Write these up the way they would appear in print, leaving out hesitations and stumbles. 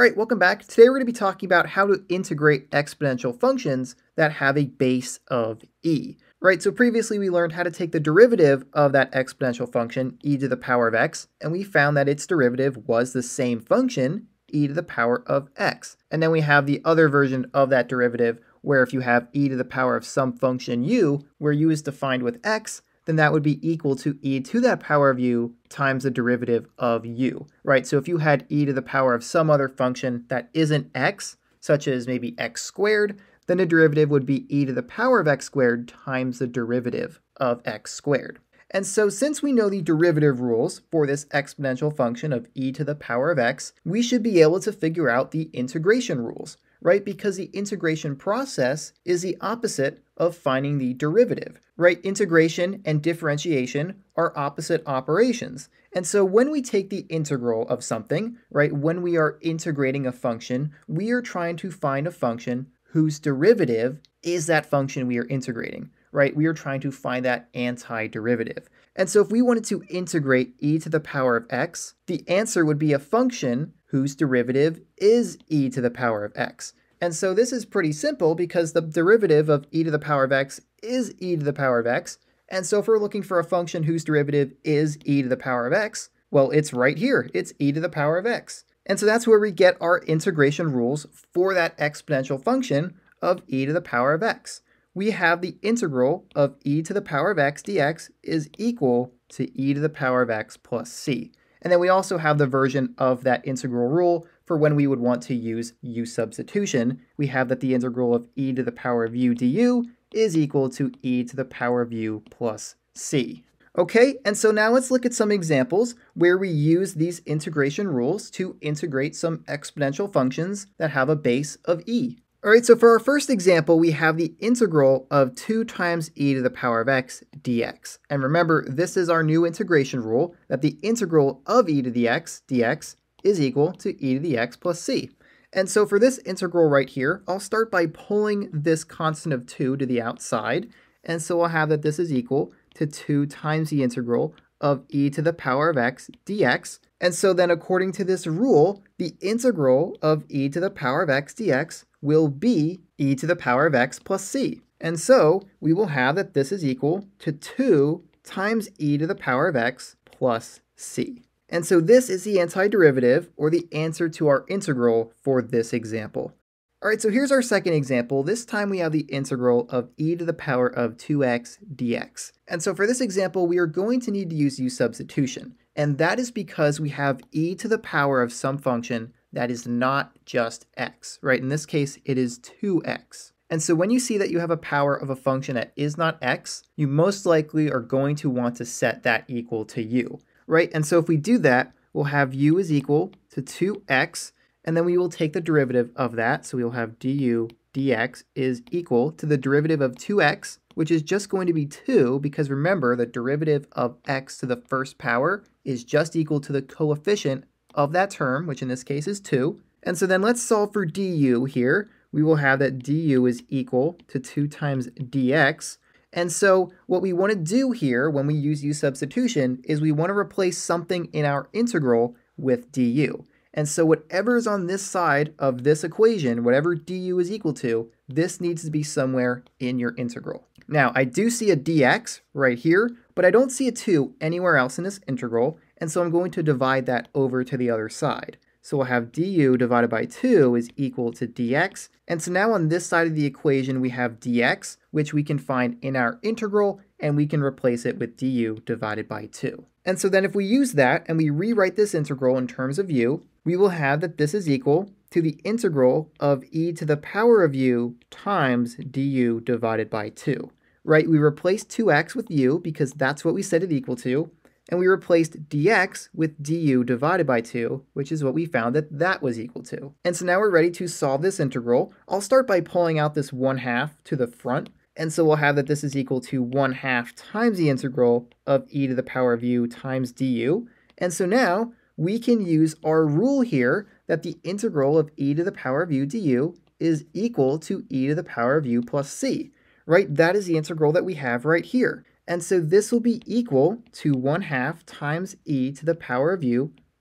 All right, welcome back. Today we're going to be talking about how to integrate exponential functions that have a base of e. Right, so previously we learned how to take the derivative of that exponential function, e to the power of x, and we found that its derivative was the same function, e to the power of x. And then we have the other version of that derivative where if you have e to the power of some function u, where u is defined with x, then that would be equal to e to that power of u times the derivative of u, right? So if you had e to the power of some other function that isn't x, such as maybe x squared, then the derivative would be e to the power of x squared times the derivative of x squared. And so since we know the derivative rules for this exponential function of e to the power of x, we should be able to figure out the integration rules, right? Because the integration process is the opposite of finding the derivative, right? Integration and differentiation are opposite operations. And so when we take the integral of something, right, when we are integrating a function, we are trying to find a function whose derivative is that function we are integrating, right? We are trying to find that antiderivative. And so if we wanted to integrate e to the power of x, the answer would be a function whose derivative is e to the power of x. And so this is pretty simple because the derivative of e to the power of x is e to the power of x. And so if we're looking for a function whose derivative is e to the power of x, well, it's right here. It's e to the power of x. And so that's where we get our integration rules for that exponential function of e to the power of x. We have the integral of e to the power of x dx is equal to e to the power of x plus c. And then we also have the version of that integral rule for when we would want to use u substitution. We have that the integral of e to the power of u du is equal to e to the power of u plus c. Okay, and so now let's look at some examples where we use these integration rules to integrate some exponential functions that have a base of e. All right, so for our first example, we have the integral of 2 times e to the power of x dx. And remember, this is our new integration rule, that the integral of e to the x dx is equal to e to the x plus c. And so for this integral right here, I'll start by pulling this constant of 2 to the outside. And so I'll have that this is equal to 2 times the integral of e to the power of x dx. And so then according to this rule, the integral of e to the power of x dx will be e to the power of x plus c. And so we will have that this is equal to 2 times e to the power of x plus c. And so this is the antiderivative, or the answer to our integral for this example. All right, so here's our second example. This time we have the integral of e to the power of 2x dx. And so for this example, we are going to need to use u substitution. And that is because we have e to the power of some function that is not just x, right? In this case, it is 2x. And so when you see that you have a power of a function that is not x, you most likely are going to want to set that equal to u, right? And so if we do that, we'll have u is equal to 2x, and then we will take the derivative of that. So we'll have du dx is equal to the derivative of 2x, which is just going to be 2, because remember, the derivative of x to the first power is just equal to the coefficient of that term, which in this case is 2. And so then let's solve for du here. We will have that du is equal to 2 times dx. And so what we want to do here when we use u substitution is we want to replace something in our integral with du. And so whatever is on this side of this equation, whatever du is equal to, this needs to be somewhere in your integral. Now, I do see a dx right here, but I don't see a 2 anywhere else in this integral. And so I'm going to divide that over to the other side. So we'll have du divided by 2 is equal to dx. And so now on this side of the equation, we have dx, which we can find in our integral, and we can replace it with du divided by 2. And so then if we use that and we rewrite this integral in terms of u, we will have that this is equal to the integral of e to the power of u times du divided by 2, right? We replaced 2x with u because that's what we said it equal to. And we replaced dx with du divided by 2, which is what we found that that was equal to. And so now we're ready to solve this integral. I'll start by pulling out this 1/2 to the front. And so we'll have that this is equal to 1/2 times the integral of e to the power of u times du. And so now we can use our rule here that the integral of e to the power of u du is equal to e to the power of u plus c, right? That is the integral that we have right here. And so this will be equal to 1/2 times e to the power of u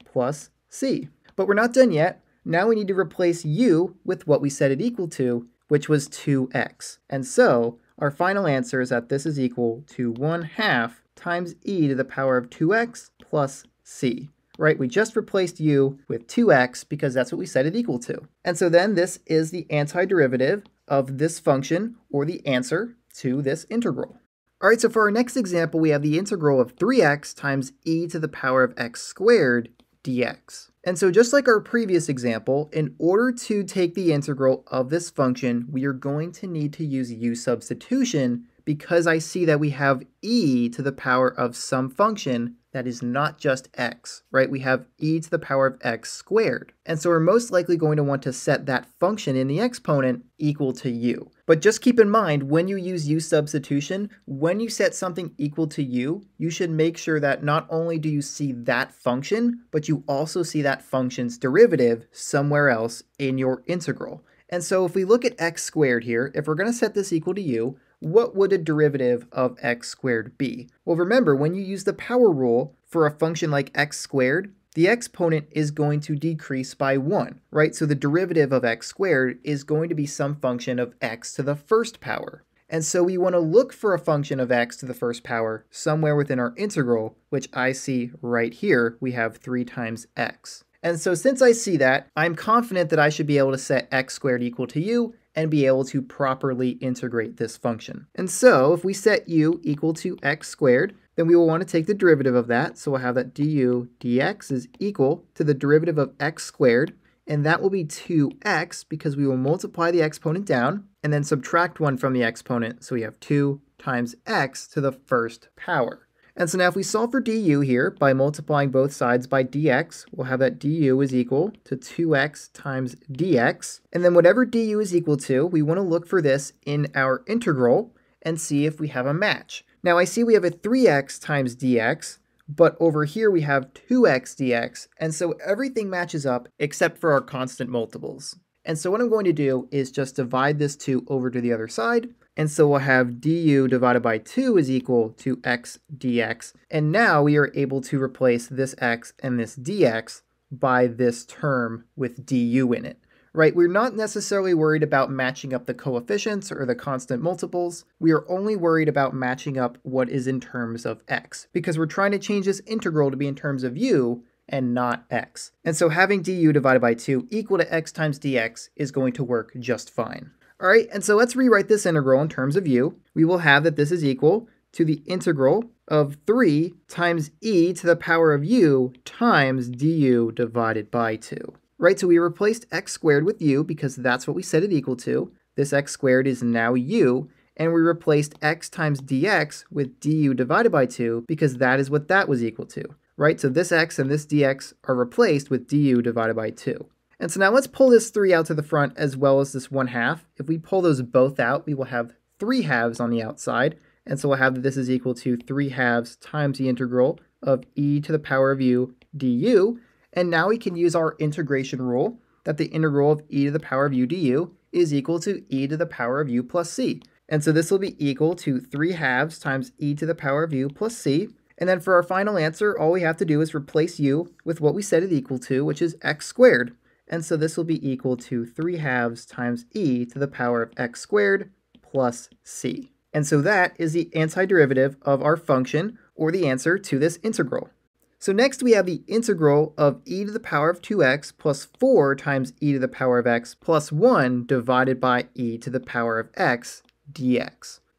plus c. But we're not done yet. Now we need to replace u with what we set it equal to, which was 2x. And so our final answer is that this is equal to 1/2 times e to the power of 2x plus c. Right, we just replaced u with 2x because that's what we set it equal to. And so then this is the antiderivative of this function, or the answer to this integral. All right, so for our next example, we have the integral of 3x times e to the power of x squared dx. And so just like our previous example, in order to take the integral of this function, we are going to need to use u substitution, because I see that we have e to the power of some function that is not just x, right? We have e to the power of x squared. And so we're most likely going to want to set that function in the exponent equal to u. But just keep in mind, when you use u substitution, when you set something equal to u, you should make sure that not only do you see that function, but you also see that function's derivative somewhere else in your integral. And so if we look at x squared here, if we're going to set this equal to u, what would a derivative of x squared be? Well, remember, when you use the power rule for a function like x squared, the exponent is going to decrease by 1, right? So the derivative of x squared is going to be some function of x to the first power. And so we want to look for a function of x to the first power somewhere within our integral, which I see right here. We have 3 times x. And so since I see that, I'm confident that I should be able to set x squared equal to u and be able to properly integrate this function. And so if we set u equal to x squared, then we will want to take the derivative of that. So we'll have that du dx is equal to the derivative of x squared, and that will be 2x because we will multiply the exponent down and then subtract 1 from the exponent. So we have 2 times x to the first power. And so now if we solve for du here by multiplying both sides by dx, we'll have that du is equal to 2x times dx. And then whatever du is equal to, we want to look for this in our integral and see if we have a match. Now I see we have a 3x times dx, but over here we have 2x dx. And so everything matches up except for our constant multiples. And so what I'm going to do is just divide this 2 over to the other side. And so we'll have du divided by 2 is equal to x dx. And now we are able to replace this x and this dx by this term with du in it, right? We're not necessarily worried about matching up the coefficients or the constant multiples. We are only worried about matching up what is in terms of x, because we're trying to change this integral to be in terms of u and not x. And so having du divided by 2 equal to x times dx is going to work just fine. All right, and so let's rewrite this integral in terms of u. We will have that this is equal to the integral of 3 times e to the power of u times du divided by 2. Right, so we replaced x squared with u because that's what we set it equal to. This x squared is now u, and we replaced x times dx with du divided by 2 because that is what that was equal to. Right, so this x and this dx are replaced with du divided by 2. And so now let's pull this 3 out to the front as well as this 1/2. If we pull those both out, we will have 3/2 on the outside. And so we'll have that this is equal to 3/2 times the integral of e to the power of u du. And now we can use our integration rule that the integral of e to the power of u du is equal to e to the power of u plus c. And so this will be equal to 3/2 times e to the power of u plus c. And then for our final answer, all we have to do is replace u with what we set it equal to, which is x squared. And so this will be equal to 3/2 times e to the power of x squared plus c. And so that is the antiderivative of our function, or the answer to this integral. So next we have the integral of e to the power of 2x plus 4 times e to the power of x plus 1 divided by e to the power of x dx.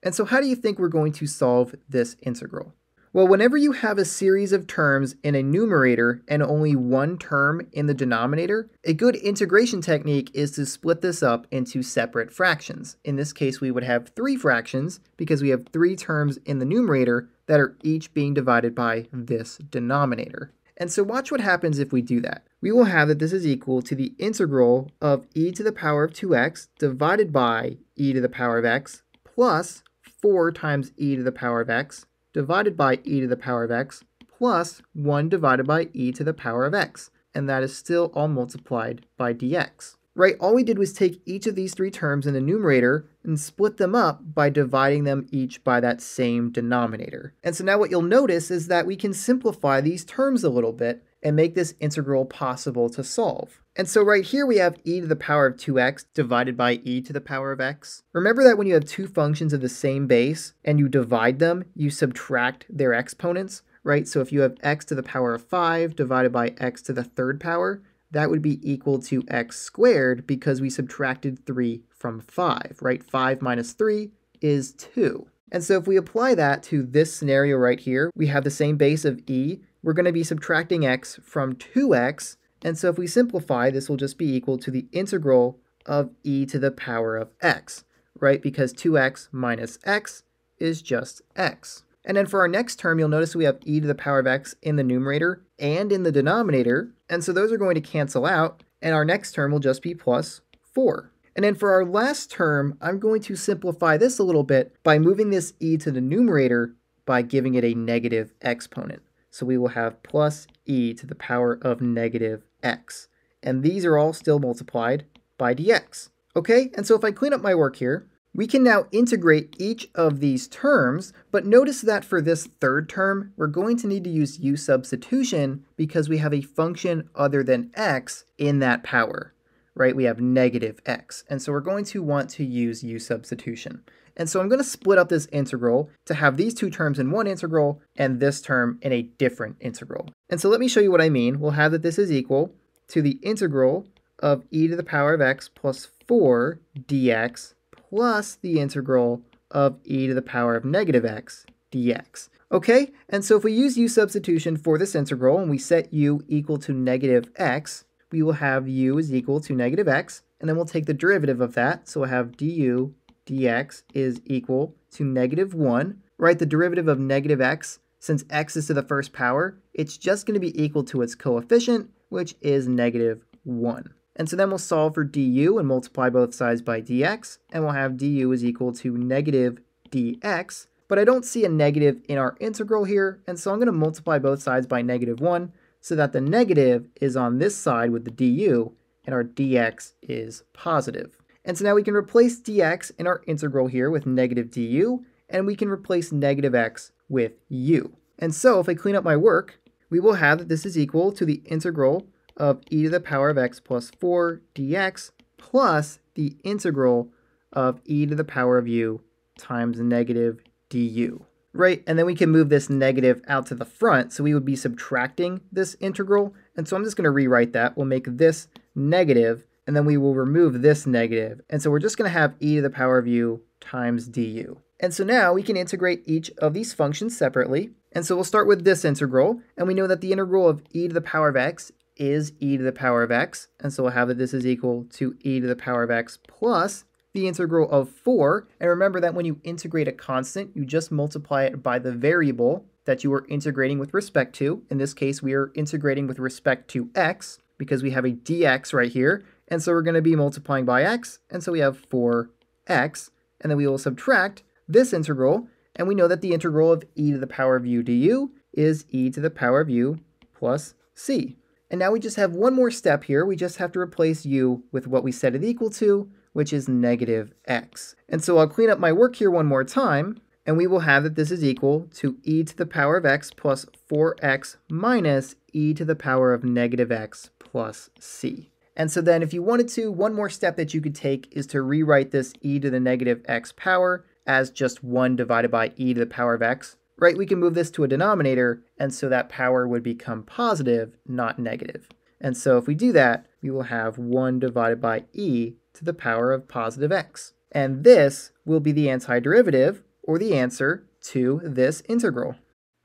And so how do you think we're going to solve this integral? Well, whenever you have a series of terms in a numerator and only one term in the denominator, a good integration technique is to split this up into separate fractions. In this case, we would have 3 fractions because we have 3 terms in the numerator that are each being divided by this denominator. And so watch what happens if we do that. We will have that this is equal to the integral of e to the power of 2x divided by e to the power of x plus 4 times e to the power of x divided by e to the power of x plus 1 divided by e to the power of x, and that is still all multiplied by dx. Right, all we did was take each of these 3 terms in the numerator and split them up by dividing them each by that same denominator. And so now what you'll notice is that we can simplify these terms a little bit and make this integral possible to solve. And so right here we have e to the power of 2x divided by e to the power of x. Remember that when you have two functions of the same base and you divide them, you subtract their exponents, right? So if you have x to the power of 5 divided by x to the third power, that would be equal to x squared because we subtracted 3 from 5, right? 5 minus 3 is 2. And so if we apply that to this scenario right here, we have the same base of e. We're going to be subtracting x from 2x. And so if we simplify, this will just be equal to the integral of e to the power of x, right? Because 2x minus x is just x. And then for our next term, you'll notice we have e to the power of x in the numerator and in the denominator. And so those are going to cancel out. And our next term will just be plus 4. And then for our last term, I'm going to simplify this a little bit by moving this e to the numerator by giving it a negative exponent. So we will have plus e to the power of negative x. And these are all still multiplied by dx. Okay, and so if I clean up my work here, we can now integrate each of these terms, but notice that for this third term, we're going to need to use u substitution because we have a function other than x in that power, right? We have negative x. And so we're going to want to use u substitution. And so I'm going to split up this integral to have these two terms in one integral and this term in a different integral. And so let me show you what I mean. We'll have that this is equal to the integral of e to the power of x plus 4 dx plus the integral of e to the power of negative x dx. Okay, and so if we use u substitution for this integral and we set u equal to negative x, we will have u is equal to negative x, and then we'll take the derivative of that. So we'll have du dx is equal to negative 1, right? The derivative of negative x, since x is to the first power, it's just going to be equal to its coefficient, which is negative 1. And so then we'll solve for du and multiply both sides by dx, and we'll have du is equal to negative dx. But I don't see a negative in our integral here, and so I'm going to multiply both sides by negative 1 so that the negative is on this side with the du, and our dx is positive. And so now we can replace dx in our integral here with negative du, and we can replace negative x with u. And so if I clean up my work, we will have that this is equal to the integral of e to the power of x plus 4 dx plus the integral of e to the power of u times negative du. Right, and then we can move this negative out to the front, so we would be subtracting this integral. And so I'm just going to rewrite that. We'll make this negative, and then we will remove this negative. And so we're just going to have e to the power of u times du. And so now we can integrate each of these functions separately. And so we'll start with this integral, and we know that the integral of e to the power of x is e to the power of x. And so we'll have that this is equal to e to the power of x plus the integral of 4. And remember that when you integrate a constant, you just multiply it by the variable that you are integrating with respect to. In this case, we are integrating with respect to x because we have a dx right here. And so we're going to be multiplying by x. And so we have 4x. And then we will subtract this integral. And we know that the integral of e to the power of u du is e to the power of u plus c. And now we just have one more step here. We just have to replace u with what we set it equal to, which is negative x. And so I'll clean up my work here one more time, and we will have that this is equal to e to the power of x plus 4x minus e to the power of negative x plus c. And so then if you wanted to, one more step that you could take is to rewrite this e to the negative x power as just 1 divided by e to the power of x. Right, we can move this to a denominator, and so that power would become positive, not negative. And so if we do that, we will have 1 divided by e to the power of positive x. And this will be the antiderivative, or the answer, to this integral.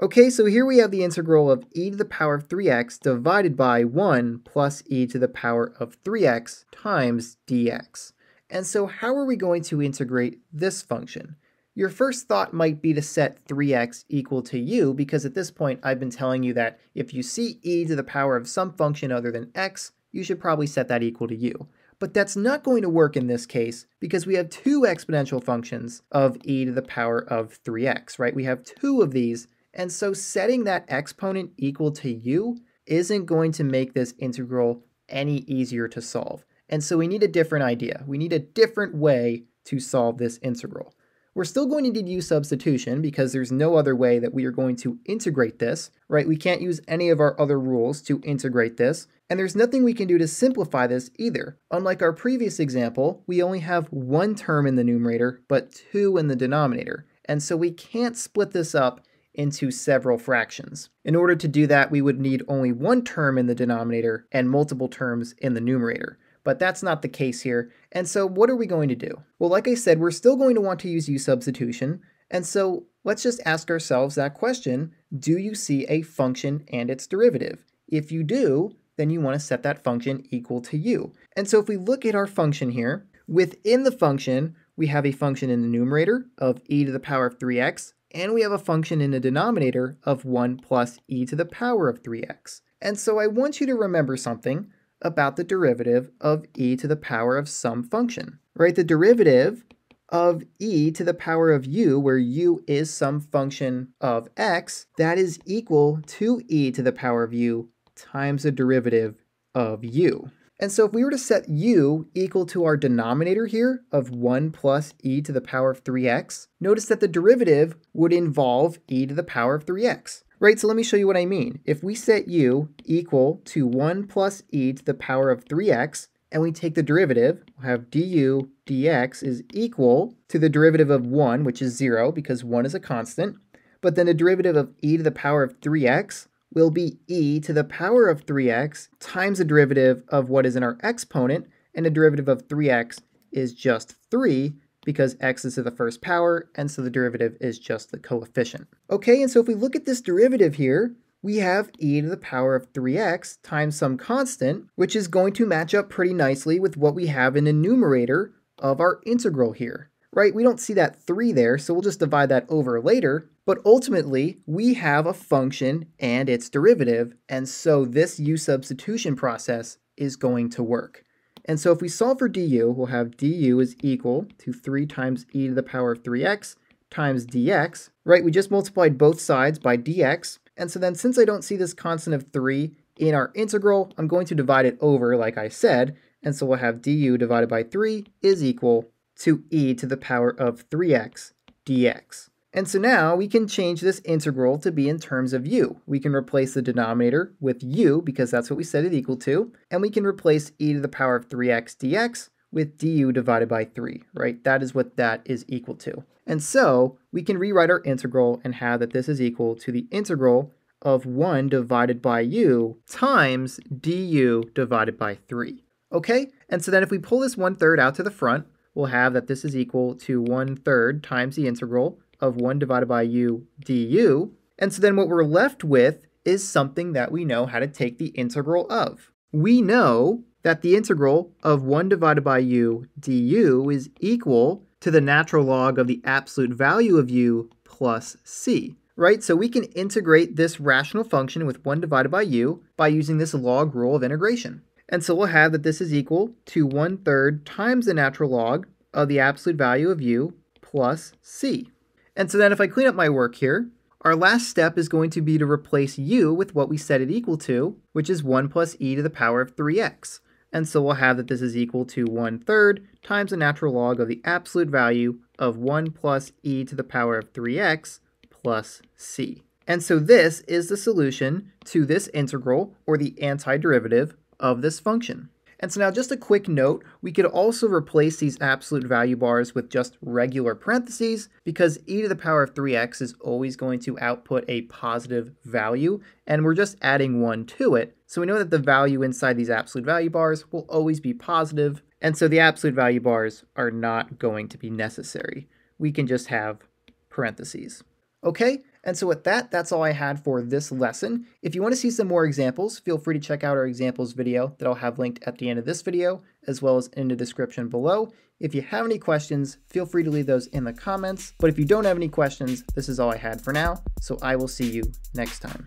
Okay, so here we have the integral of e to the power of 3x divided by 1 plus e to the power of 3x times dx. And so how are we going to integrate this function? Your first thought might be to set 3x equal to u, because at this point I've been telling you that if you see e to the power of some function other than x, you should probably set that equal to u. But that's not going to work in this case because we have two exponential functions of e to the power of 3x, right? We have two of these, and so setting that exponent equal to u isn't going to make this integral any easier to solve. And so we need a different idea. We need a different way to solve this integral. We're still going to need to use substitution because there's no other way that we are going to integrate this, right? We can't use any of our other rules to integrate this, and there's nothing we can do to simplify this either. Unlike our previous example, we only have one term in the numerator, but two in the denominator, and so we can't split this up into several fractions. In order to do that, we would need only one term in the denominator and multiple terms in the numerator. But that's not the case here, and so what are we going to do? Well, like I said, we're still going to want to use U substitution, and so let's just ask ourselves that question, do you see a function and its derivative? If you do, then you want to set that function equal to U. And so if we look at our function here, within the function, we have a function in the numerator of e to the power of 3x, and we have a function in the denominator of 1 plus e to the power of 3x. And so I want you to remember something about the derivative of e to the power of some function, right? The derivative of e to the power of u, where u is some function of x, that is equal to e to the power of u times the derivative of u. And so if we were to set u equal to our denominator here of 1 plus e to the power of 3x, notice that the derivative would involve e to the power of 3x. Right, so let me show you what I mean. If we set u equal to 1 plus e to the power of 3x, and we take the derivative, we'll have du dx is equal to the derivative of 1, which is 0, because 1 is a constant, but then the derivative of e to the power of 3x will be e to the power of 3x times the derivative of what is in our exponent, and the derivative of 3x is just 3, because x is to the first power, and so the derivative is just the coefficient. Okay, and so if we look at this derivative here, we have e to the power of 3x times some constant, which is going to match up pretty nicely with what we have in the numerator of our integral here, right? We don't see that 3 there, so we'll just divide that over later, but ultimately, we have a function and its derivative, and so this u substitution process is going to work. And so if we solve for du, we'll have du is equal to 3 times e to the power of 3x times dx, right? We just multiplied both sides by dx. And so then since I don't see this constant of 3 in our integral, I'm going to divide it over like I said. And so we'll have du divided by 3 is equal to e to the power of 3x dx. And so now we can change this integral to be in terms of u. We can replace the denominator with u because that's what we set it equal to, and we can replace e to the power of 3x dx with du divided by 3, right? That is what that is equal to. And so we can rewrite our integral and have that this is equal to the integral of 1 divided by u times du divided by 3, okay? And so then if we pull this 1/3 out to the front, we'll have that this is equal to 1/3 times the integral of 1 divided by u du, and so then what we're left with is something that we know how to take the integral of. We know that the integral of 1 divided by u du is equal to the natural log of the absolute value of u plus c, right? So we can integrate this rational function with 1 divided by u by using this log rule of integration. And so we'll have that this is equal to 1/3 times the natural log of the absolute value of u plus c. And so then if I clean up my work here, our last step is going to be to replace u with what we set it equal to, which is 1 plus e to the power of 3x. And so we'll have that this is equal to 1/3 times the natural log of the absolute value of 1 plus e to the power of 3x plus c. And so this is the solution to this integral, or the antiderivative of this function. And so now just a quick note, we could also replace these absolute value bars with just regular parentheses because e to the power of 3x is always going to output a positive value, and we're just adding 1 to it. So we know that the value inside these absolute value bars will always be positive, and so the absolute value bars are not going to be necessary. We can just have parentheses. Okay? And so with that, that's all I had for this lesson. If you want to see some more examples, feel free to check out our examples video that I'll have linked at the end of this video, as well as in the description below. If you have any questions, feel free to leave those in the comments. But if you don't have any questions, this is all I had for now. So I will see you next time.